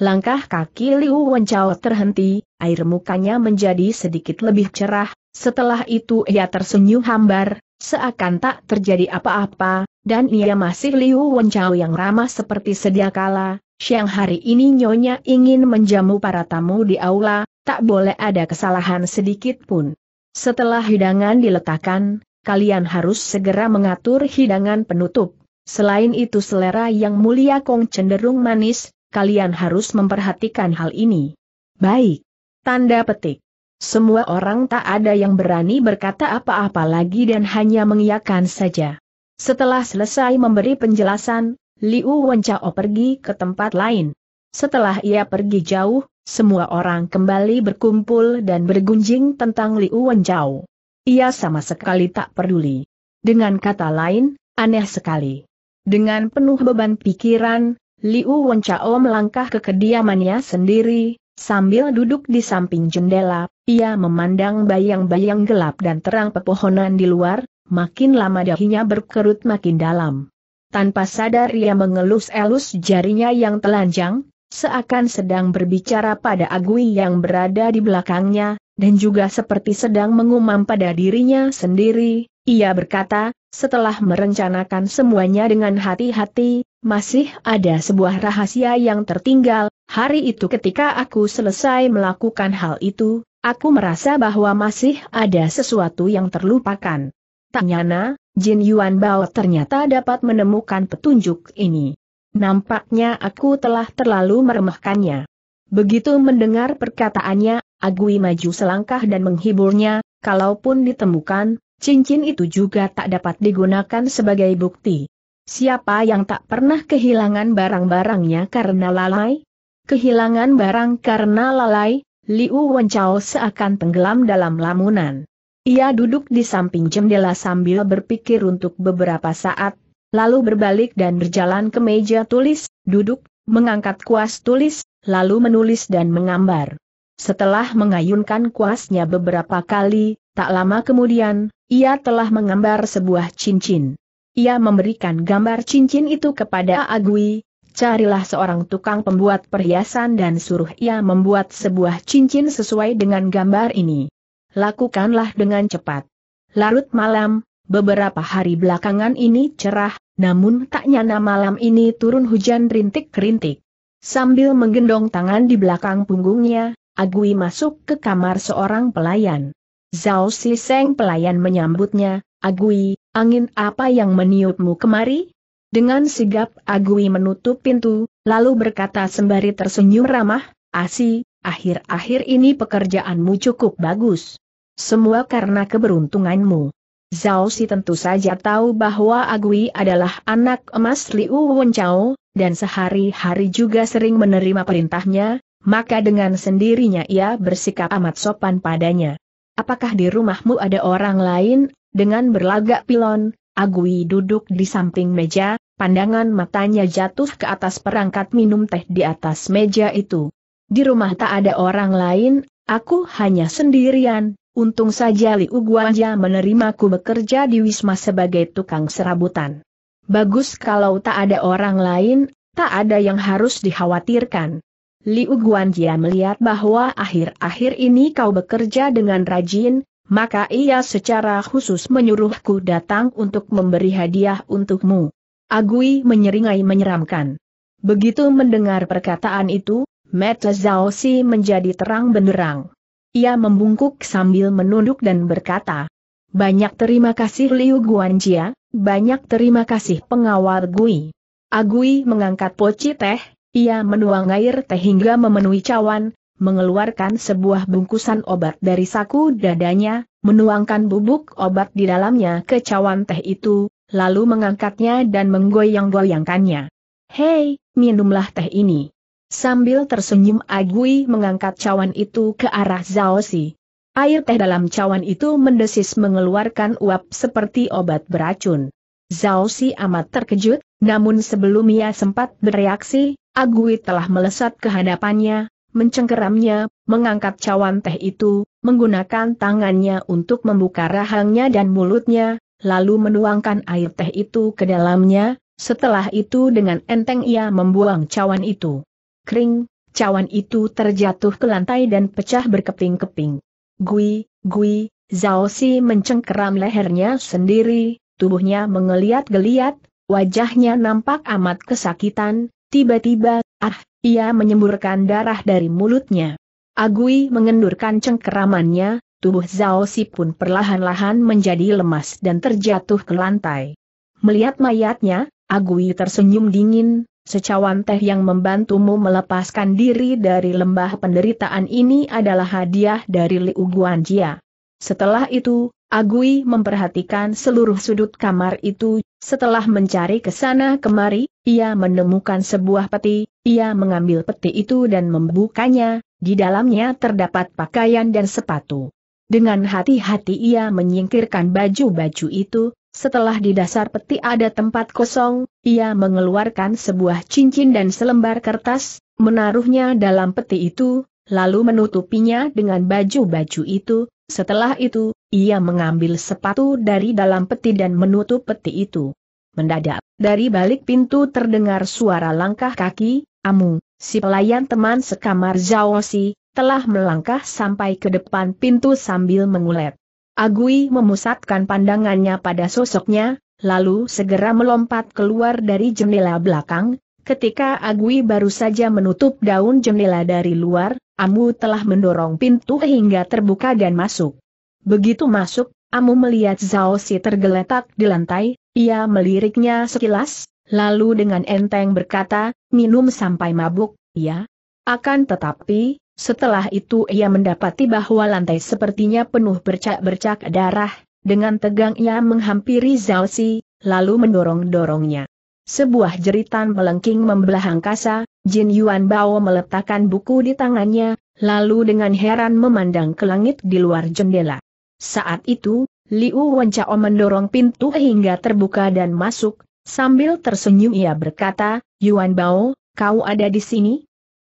Langkah kaki Liu Wenchao terhenti, air mukanya menjadi sedikit lebih cerah, setelah itu ia tersenyum hambar, seakan tak terjadi apa-apa, dan ia masih Liu Wenchao yang ramah seperti sedia kala. Siang hari ini nyonya ingin menjamu para tamu di aula, tak boleh ada kesalahan sedikit pun. Setelah hidangan diletakkan, kalian harus segera mengatur hidangan penutup. Selain itu selera yang mulia Kong cenderung manis, kalian harus memperhatikan hal ini. Baik. Tanda petik. Semua orang tak ada yang berani berkata apa-apa lagi dan hanya mengiyakan saja. Setelah selesai memberi penjelasan, Liu Wenchao pergi ke tempat lain. Setelah ia pergi jauh, semua orang kembali berkumpul dan bergunjing tentang Liu Wenchao. Ia sama sekali tak peduli. Dengan kata lain, aneh sekali. Dengan penuh beban pikiran, Liu Wenchao melangkah ke kediamannya sendiri, sambil duduk di samping jendela, ia memandang bayang-bayang gelap dan terang pepohonan di luar, makin lama dahinya berkerut makin dalam. Tanpa sadar ia mengelus-elus jarinya yang telanjang, seakan sedang berbicara pada Agui yang berada di belakangnya, dan juga seperti sedang mengumam pada dirinya sendiri, ia berkata, setelah merencanakan semuanya dengan hati-hati, masih ada sebuah rahasia yang tertinggal, hari itu ketika aku selesai melakukan hal itu, aku merasa bahwa masih ada sesuatu yang terlupakan. Tak nyana, Jin Yuan Bao ternyata dapat menemukan petunjuk ini. Nampaknya aku telah terlalu meremehkannya. Begitu mendengar perkataannya, Agui maju selangkah dan menghiburnya, kalaupun ditemukan, cincin itu juga tak dapat digunakan sebagai bukti. Siapa yang tak pernah kehilangan barang-barangnya karena lalai? Kehilangan barang karena lalai, Liu Wenchao seakan tenggelam dalam lamunan. Ia duduk di samping jendela sambil berpikir untuk beberapa saat, lalu berbalik dan berjalan ke meja tulis, duduk, mengangkat kuas tulis, lalu menulis dan menggambar. Setelah mengayunkan kuasnya beberapa kali, tak lama kemudian, ia telah menggambar sebuah cincin. Ia memberikan gambar cincin itu kepada Agui, carilah seorang tukang pembuat perhiasan dan suruh ia membuat sebuah cincin sesuai dengan gambar ini. Lakukanlah dengan cepat. Larut malam. Beberapa hari belakangan ini cerah, namun tak nyana malam ini turun hujan rintik-rintik. Sambil menggendong tangan di belakang punggungnya, Agui masuk ke kamar seorang pelayan. Zhao Si Seng pelayan menyambutnya, Agui, angin apa yang meniupmu kemari? Dengan sigap Agui menutup pintu, lalu berkata sembari tersenyum ramah, Asi, akhir-akhir ini pekerjaanmu cukup bagus. Semua karena keberuntunganmu. Zhao Si tentu saja tahu bahwa Agui adalah anak emas Liu Wenchao, dan sehari-hari juga sering menerima perintahnya, maka dengan sendirinya ia bersikap amat sopan padanya. Apakah di rumahmu ada orang lain? Dengan berlagak pilon, Agui duduk di samping meja, pandangan matanya jatuh ke atas perangkat minum teh di atas meja itu. Di rumah tak ada orang lain, aku hanya sendirian. Untung saja Liu Guanja menerimaku bekerja di Wisma sebagai tukang serabutan. Bagus kalau tak ada orang lain, tak ada yang harus dikhawatirkan. Liu Guanja melihat bahwa akhir-akhir ini kau bekerja dengan rajin, maka ia secara khusus menyuruhku datang untuk memberi hadiah untukmu. Agui menyeringai menyeramkan. Begitu mendengar perkataan itu, mata Zhao Si menjadi terang benderang. Ia membungkuk sambil menunduk dan berkata, banyak terima kasih Liu Guanjia, banyak terima kasih pengawal Gui. Agui mengangkat poci teh, ia menuang air teh hingga memenuhi cawan, mengeluarkan sebuah bungkusan obat dari saku dadanya, menuangkan bubuk obat di dalamnya ke cawan teh itu, lalu mengangkatnya dan menggoyang-goyangkannya. Hei, minumlah teh ini. Sambil tersenyum Agui mengangkat cawan itu ke arah Zhao Si. Air teh dalam cawan itu mendesis mengeluarkan uap seperti obat beracun. Zhao Si amat terkejut, namun sebelum ia sempat bereaksi, Agui telah melesat ke hadapannya, mencengkeramnya, mengangkat cawan teh itu, menggunakan tangannya untuk membuka rahangnya dan mulutnya, lalu menuangkan air teh itu ke dalamnya, setelah itu dengan enteng ia membuang cawan itu. Kering, cawan itu terjatuh ke lantai dan pecah berkeping-keping. Gui, gui, Zhao Si mencengkeram lehernya sendiri, tubuhnya menggeliat-geliat, wajahnya nampak amat kesakitan, tiba-tiba, ah, ia menyemburkan darah dari mulutnya. Agui mengendurkan cengkeramannya, tubuh Zhao Si pun perlahan-lahan menjadi lemas dan terjatuh ke lantai. Melihat mayatnya, Agui tersenyum dingin. Secawan teh yang membantumu melepaskan diri dari lembah penderitaan ini adalah hadiah dari Liu Guanjia. Setelah itu, Agui memperhatikan seluruh sudut kamar itu. Setelah mencari ke sana kemari, ia menemukan sebuah peti. Ia mengambil peti itu dan membukanya. Di dalamnya terdapat pakaian dan sepatu. Dengan hati-hati ia menyingkirkan baju-baju itu. Setelah di dasar peti ada tempat kosong, ia mengeluarkan sebuah cincin dan selembar kertas, menaruhnya dalam peti itu, lalu menutupinya dengan baju-baju itu. Setelah itu, ia mengambil sepatu dari dalam peti dan menutup peti itu. Mendadak, dari balik pintu terdengar suara langkah kaki. Amu, si pelayan teman sekamar Zhao Si, telah melangkah sampai ke depan pintu sambil mengulet. Agui memusatkan pandangannya pada sosoknya, lalu segera melompat keluar dari jendela belakang. Ketika Agui baru saja menutup daun jendela dari luar, Amu telah mendorong pintu hingga terbuka dan masuk. Begitu masuk, Amu melihat Zhao Si tergeletak di lantai, ia meliriknya sekilas, lalu dengan enteng berkata, minum sampai mabuk, ya. Akan tetapi, setelah itu ia mendapati bahwa lantai sepertinya penuh bercak-bercak darah. Dengan tegang ia menghampiri Zhao Si, lalu mendorong-dorongnya. Sebuah jeritan melengking membelah angkasa. Jin Yuan Bao meletakkan buku di tangannya, lalu dengan heran memandang ke langit di luar jendela. Saat itu, Liu Wenchao mendorong pintu hingga terbuka dan masuk. Sambil tersenyum ia berkata, Yuan Bao, kau ada di sini?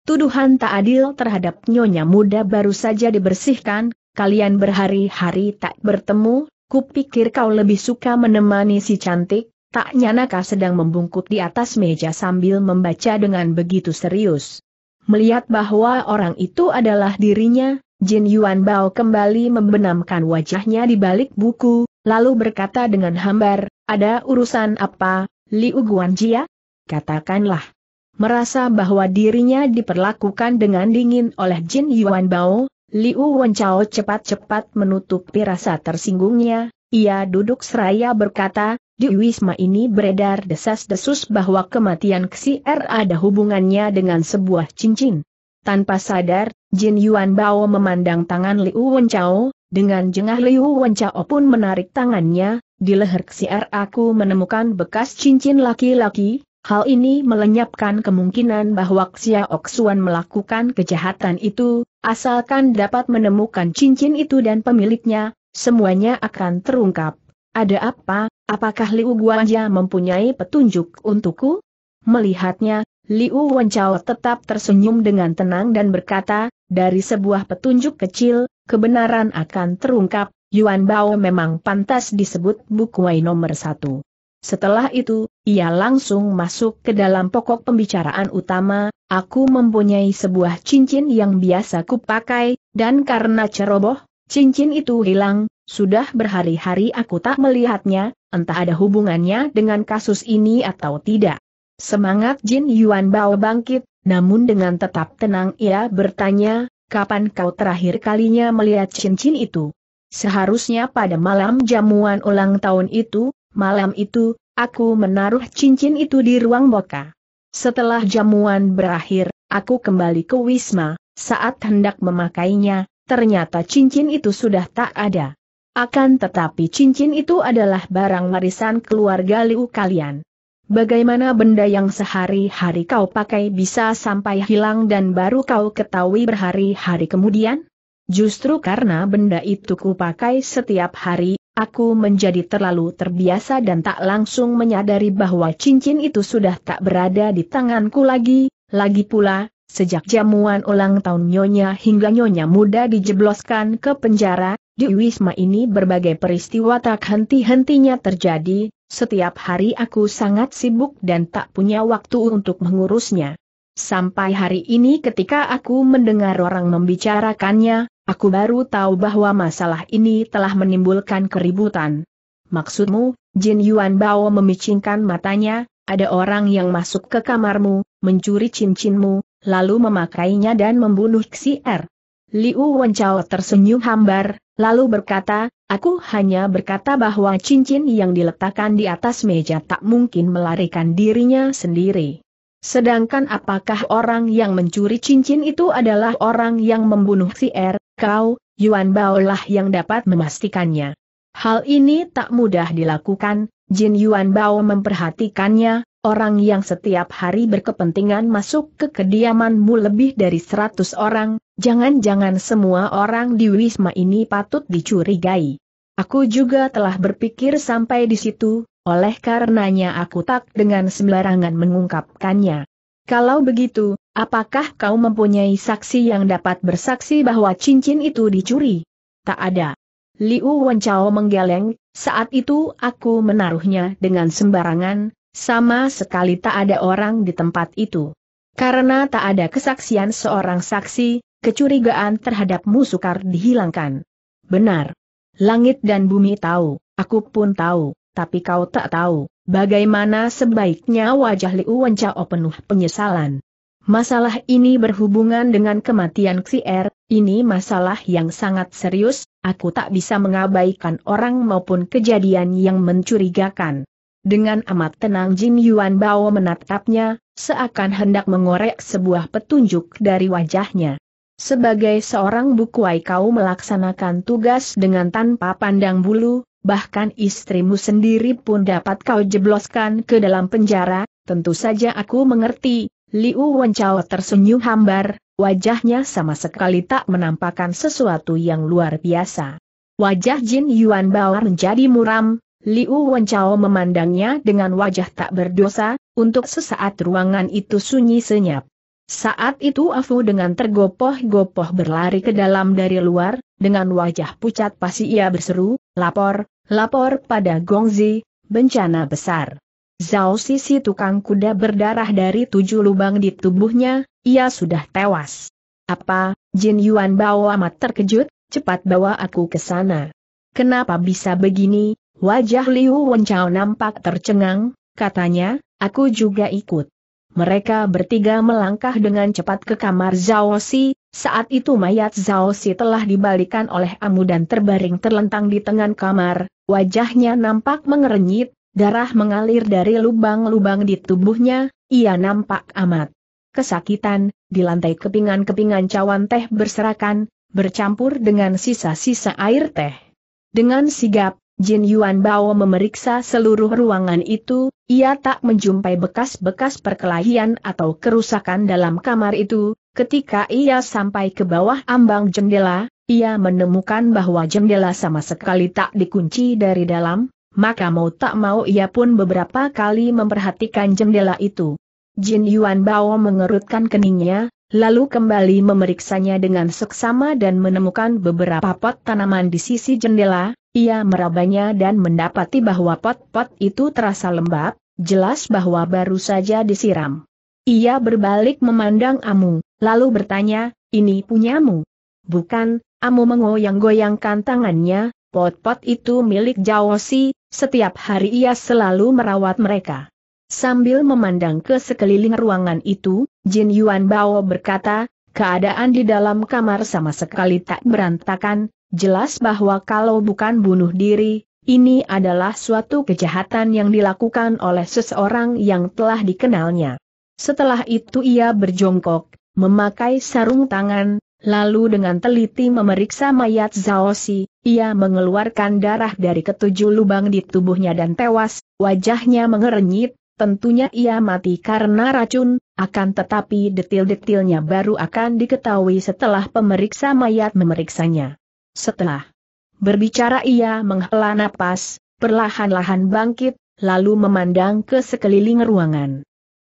Tuduhan tak adil terhadap nyonya muda baru saja dibersihkan, kalian berhari-hari tak bertemu, kupikir kau lebih suka menemani si cantik, tak nyana kau sedang membungkuk di atas meja sambil membaca dengan begitu serius. Melihat bahwa orang itu adalah dirinya, Jin Yuan Bao kembali membenamkan wajahnya di balik buku, lalu berkata dengan hambar, ada urusan apa, Liu Guanjia? Katakanlah. Merasa bahwa dirinya diperlakukan dengan dingin oleh Jin Yuan Bao, Liu Wenchao cepat-cepat menutupi rasa tersinggungnya, ia duduk seraya berkata, di wisma ini beredar desas-desus bahwa kematian Xi'er ada hubungannya dengan sebuah cincin. Tanpa sadar, Jin Yuan Bao memandang tangan Liu Wenchao, dengan jengah Liu Wenchao pun menarik tangannya, di leher Xi'er aku menemukan bekas cincin laki-laki. Hal ini melenyapkan kemungkinan bahwa Xiaoxuan melakukan kejahatan itu, asalkan dapat menemukan cincin itu dan pemiliknya, semuanya akan terungkap. Ada apa, apakah Liu Guanjia mempunyai petunjuk untukku? Melihatnya, Liu Wenchao tetap tersenyum dengan tenang dan berkata, dari sebuah petunjuk kecil, kebenaran akan terungkap, Yuan Bao memang pantas disebut bukuai nomor satu. Setelah itu, ia langsung masuk ke dalam pokok pembicaraan utama, aku mempunyai sebuah cincin yang biasa kupakai, dan karena ceroboh, cincin itu hilang, sudah berhari-hari aku tak melihatnya, entah ada hubungannya dengan kasus ini atau tidak. Semangat Jin Yuan Bao bangkit, namun dengan tetap tenang ia bertanya, kapan kau terakhir kalinya melihat cincin itu? Seharusnya pada malam jamuan ulang tahun itu. Malam itu, aku menaruh cincin itu di ruang boka. Setelah jamuan berakhir, aku kembali ke wisma. Saat hendak memakainya, ternyata cincin itu sudah tak ada. Akan tetapi cincin itu adalah barang warisan keluarga Liu kalian. Bagaimana benda yang sehari-hari kau pakai bisa sampai hilang dan baru kau ketahui berhari-hari kemudian? Justru karena benda itu ku pakai setiap hari, aku menjadi terlalu terbiasa dan tak langsung menyadari bahwa cincin itu sudah tak berada di tanganku lagi. Lagi pula, sejak jamuan ulang tahun Nyonya hingga Nyonya muda dijebloskan ke penjara, di Wisma ini berbagai peristiwa tak henti-hentinya terjadi. Setiap hari aku sangat sibuk dan tak punya waktu untuk mengurusnya. Sampai hari ini ketika aku mendengar orang membicarakannya, aku baru tahu bahwa masalah ini telah menimbulkan keributan. Maksudmu? Jin Yuan Bao memicingkan matanya, ada orang yang masuk ke kamarmu, mencuri cincinmu, lalu memakainya dan membunuh Xier. Liu Wenchao tersenyum hambar, lalu berkata, aku hanya berkata bahwa cincin yang diletakkan di atas meja tak mungkin melarikan dirinya sendiri. Sedangkan apakah orang yang mencuri cincin itu adalah orang yang membunuh Xier, kau, Yuan Bao lah yang dapat memastikannya. Hal ini tak mudah dilakukan, Jin Yuan Bao memperhatikannya. Orang yang setiap hari berkepentingan masuk ke kediamanmu lebih dari seratus orang, jangan-jangan semua orang di Wisma ini patut dicurigai. Aku juga telah berpikir sampai di situ, oleh karenanya aku tak dengan sembarangan mengungkapkannya. Kalau begitu, apakah kau mempunyai saksi yang dapat bersaksi bahwa cincin itu dicuri? Tak ada. Liu Wenchao menggeleng, saat itu aku menaruhnya dengan sembarangan. Sama sekali tak ada orang di tempat itu. Karena tak ada kesaksian seorang saksi, kecurigaan terhadapmu sukar dihilangkan. Benar. Langit dan bumi tahu, aku pun tahu, tapi kau tak tahu, bagaimana sebaiknya wajah Liu Wenchao penuh penyesalan. Masalah ini berhubungan dengan kematian Xier, ini masalah yang sangat serius, aku tak bisa mengabaikan orang maupun kejadian yang mencurigakan. Dengan amat tenang Jin Yuan Bao menatapnya, seakan hendak mengorek sebuah petunjuk dari wajahnya. Sebagai seorang bukuai kau melaksanakan tugas dengan tanpa pandang bulu, bahkan istrimu sendiri pun dapat kau jebloskan ke dalam penjara, tentu saja aku mengerti. Liu Wenchao tersenyum hambar, wajahnya sama sekali tak menampakkan sesuatu yang luar biasa. Wajah Jin Yuan Bao menjadi muram. Liu Wenchao memandangnya dengan wajah tak berdosa, untuk sesaat ruangan itu sunyi senyap. Saat itu Afu dengan tergopoh-gopoh berlari ke dalam dari luar, dengan wajah pucat pasi ia berseru, lapor, lapor pada Gongzi, bencana besar. Zhao Si si tukang kuda berdarah dari tujuh lubang di tubuhnya, ia sudah tewas. Apa? Jin Yuan Bao amat terkejut, cepat bawa aku ke sana. Kenapa bisa begini? Wajah Liu Wenchao nampak tercengang, katanya, aku juga ikut. Mereka bertiga melangkah dengan cepat ke kamar Zhao Si, saat itu mayat Zhao Si telah dibalikan oleh Amu dan terbaring terlentang di tengah kamar, wajahnya nampak mengerenyit, darah mengalir dari lubang-lubang di tubuhnya, ia nampak amat kesakitan, di lantai kepingan-kepingan cawan teh berserakan, bercampur dengan sisa-sisa air teh. Dengan sigap, Jin Yuan Bao memeriksa seluruh ruangan itu, ia tak menjumpai bekas-bekas perkelahian atau kerusakan dalam kamar itu. Ketika ia sampai ke bawah ambang jendela, ia menemukan bahwa jendela sama sekali tak dikunci dari dalam, maka mau tak mau ia pun beberapa kali memperhatikan jendela itu. Jin Yuan Bao mengerutkan keningnya, lalu kembali memeriksanya dengan seksama dan menemukan beberapa pot tanaman di sisi jendela. Ia merabanya dan mendapati bahwa pot-pot itu terasa lembab, jelas bahwa baru saja disiram. Ia berbalik memandang Amu, lalu bertanya, ini punyamu? Bukan, Amu mengoyang-goyangkan tangannya, pot-pot itu milik Zhao Si, setiap hari ia selalu merawat mereka. Sambil memandang ke sekeliling ruangan itu, Jin Yuan Bao berkata, keadaan di dalam kamar sama sekali tak berantakan. Jelas bahwa kalau bukan bunuh diri, ini adalah suatu kejahatan yang dilakukan oleh seseorang yang telah dikenalnya. Setelah itu ia berjongkok, memakai sarung tangan, lalu dengan teliti memeriksa mayat Zhao Si, ia mengeluarkan darah dari ketujuh lubang di tubuhnya dan tewas, wajahnya mengerenyit, Tentunya ia mati karena racun, akan tetapi detil-detilnya baru akan diketahui setelah pemeriksa mayat memeriksanya. Setelah berbicara ia menghela napas, perlahan-lahan bangkit, lalu memandang ke sekeliling ruangan.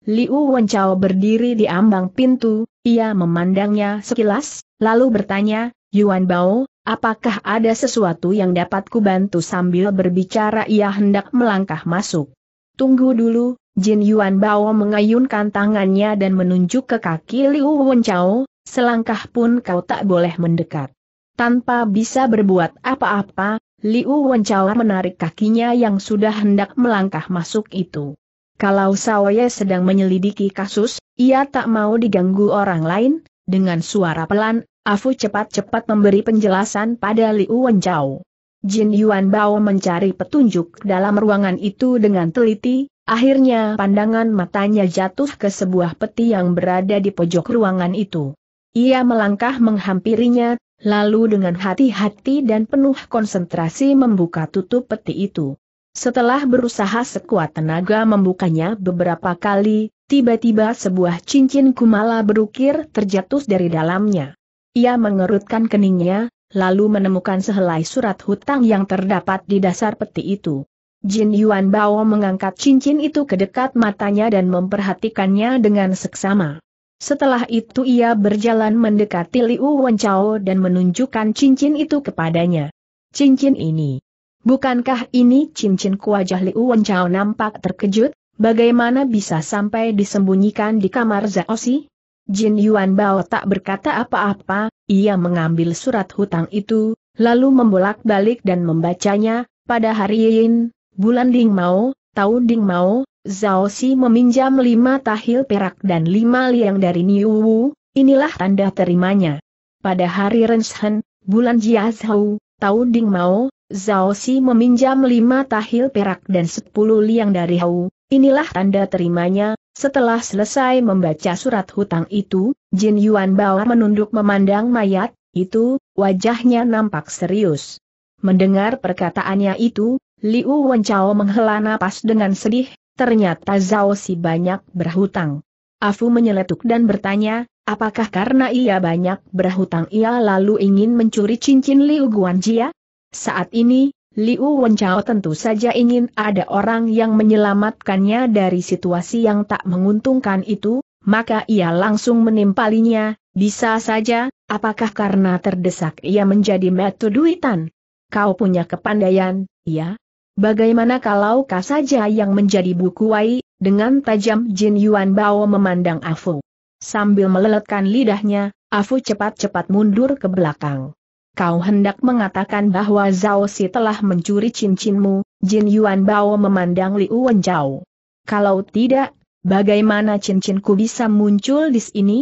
Liu Wenchao berdiri di ambang pintu, ia memandangnya sekilas, lalu bertanya, "Yuan Bao, apakah ada sesuatu yang dapat kubantu?" Sambil berbicara ia hendak melangkah masuk. "Tunggu dulu." Jin Yuan Bao mengayunkan tangannya dan menunjuk ke kaki Liu Wenchao, "Selangkah pun kau tak boleh mendekat." Tanpa bisa berbuat apa-apa, Liu Wenchao menarik kakinya yang sudah hendak melangkah masuk itu. Kalau Saoye sedang menyelidiki kasus, ia tak mau diganggu orang lain. Dengan suara pelan, Afu cepat-cepat memberi penjelasan pada Liu Wenchao. Jin Yuan Bao mencari petunjuk dalam ruangan itu dengan teliti, akhirnya pandangan matanya jatuh ke sebuah peti yang berada di pojok ruangan itu. Ia melangkah menghampirinya, lalu dengan hati-hati dan penuh konsentrasi membuka tutup peti itu. Setelah berusaha sekuat tenaga membukanya beberapa kali, tiba-tiba sebuah cincin kumala berukir terjatuh dari dalamnya. Ia mengerutkan keningnya, lalu menemukan sehelai surat hutang yang terdapat di dasar peti itu. Jin Yuan Bao mengangkat cincin itu ke dekat matanya dan memperhatikannya dengan seksama. Setelah itu ia berjalan mendekati Liu Wenchao dan menunjukkan cincin itu kepadanya. "Cincin ini. Bukankah ini cincinku?" Wajah Liu Wenchao nampak terkejut, "Bagaimana bisa sampai disembunyikan di kamar Zhao Si?" Jin Yuan Bao tak berkata apa-apa, ia mengambil surat hutang itu, lalu membolak-balik dan membacanya, "Pada hari Yin, bulan Ding Mao, tahun Ding Mao, Zhao Si meminjam lima tahil perak dan lima liang dari Niu Wu, inilah tanda terimanya. Pada hari Renshen, bulan Jia Zhao, tahun Ding Mao, Zhao Si meminjam lima tahil perak dan sepuluh liang dari Hau, inilah tanda terimanya." Setelah selesai membaca surat hutang itu, Jin Yuan Bao menunduk memandang mayat itu, wajahnya nampak serius. Mendengar perkataannya itu, Liu Wenchao menghela napas dengan sedih, ternyata Zhao Si banyak berhutang. Afu menyeletuk dan bertanya, "Apakah karena ia banyak berhutang ia lalu ingin mencuri cincin Liu Guanjia?" Saat ini, Liu Wenchao tentu saja ingin ada orang yang menyelamatkannya dari situasi yang tak menguntungkan itu, maka ia langsung menimpalinya. Bisa saja, apakah karena terdesak ia menjadi metu duitan? "Kau punya kepandaian, ya? Bagaimana kalau kau saja yang menjadi bukuai?" Dengan tajam Jin Yuan Bao memandang Afu. Sambil meleletkan lidahnya, Afu cepat-cepat mundur ke belakang. "Kau hendak mengatakan bahwa Zhao Si telah mencuri cincinmu?" Jin Yuan Bao memandang Liu Wenchao. "Kalau tidak, bagaimana cincinku bisa muncul di sini?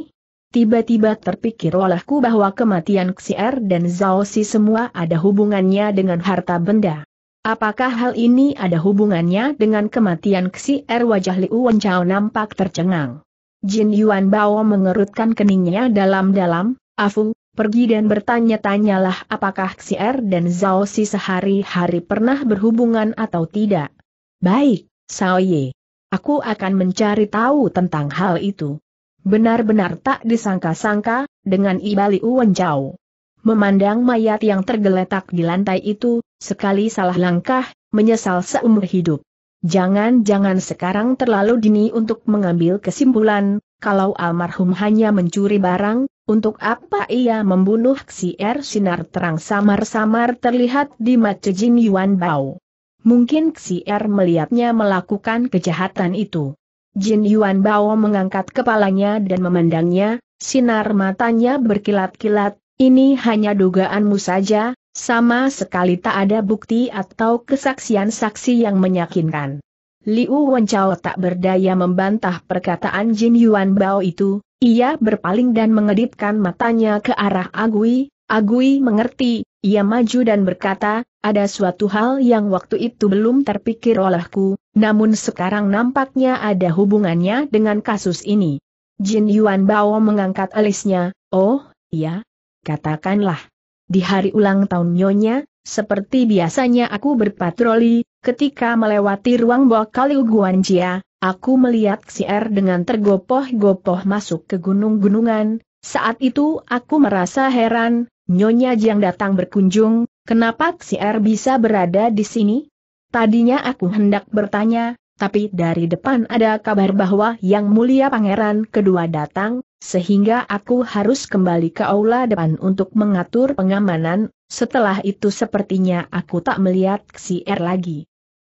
Tiba-tiba terpikir olehku bahwa kematian Xi'er dan Zhao Si semua ada hubungannya dengan harta benda. Apakah hal ini ada hubungannya dengan kematian Xi'er?" Wajah Liu Wenchao nampak tercengang. Jin Yuan Bao mengerutkan keningnya dalam-dalam, "Afu, pergi dan bertanya-tanyalah apakah Xi'er dan Zhao Si sehari-hari pernah berhubungan atau tidak." "Baik, Saoye. Aku akan mencari tahu tentang hal itu." Benar-benar tak disangka-sangka, dengan iba Liu Wenchao memandang mayat yang tergeletak di lantai itu, sekali salah langkah, menyesal seumur hidup. Jangan-jangan sekarang terlalu dini untuk mengambil kesimpulan, kalau almarhum hanya mencuri barang, untuk apa ia membunuh Xi'er? Sinar terang samar-samar terlihat di mata Jin Yuan Bao. Mungkin Xi'er melihatnya melakukan kejahatan itu. Jin Yuan Bao mengangkat kepalanya dan memandangnya, sinar matanya berkilat-kilat, "Ini hanya dugaanmu saja, sama sekali tak ada bukti atau kesaksian saksi yang meyakinkan." Liu Wenchao tak berdaya membantah perkataan Jin Yuan Bao itu. Ia berpaling dan mengedipkan matanya ke arah Agui. Agui mengerti, ia maju dan berkata, "Ada suatu hal yang waktu itu belum terpikir olehku, namun sekarang nampaknya ada hubungannya dengan kasus ini." Jin Yuan Bao mengangkat alisnya, "Oh, iya? Katakanlah. Di hari ulang tahun Nyonya, seperti biasanya aku berpatroli, ketika melewati ruang bokal Liu Guanjia, Aku melihat Xier dengan tergopoh-gopoh masuk ke gunung-gunungan, saat itu aku merasa heran, Nyonya Jiang datang berkunjung, kenapa Xier bisa berada di sini? Tadinya aku hendak bertanya, tapi dari depan ada kabar bahwa Yang Mulia Pangeran Kedua datang, sehingga aku harus kembali ke aula depan untuk mengatur pengamanan, setelah itu sepertinya aku tak melihat Xier lagi.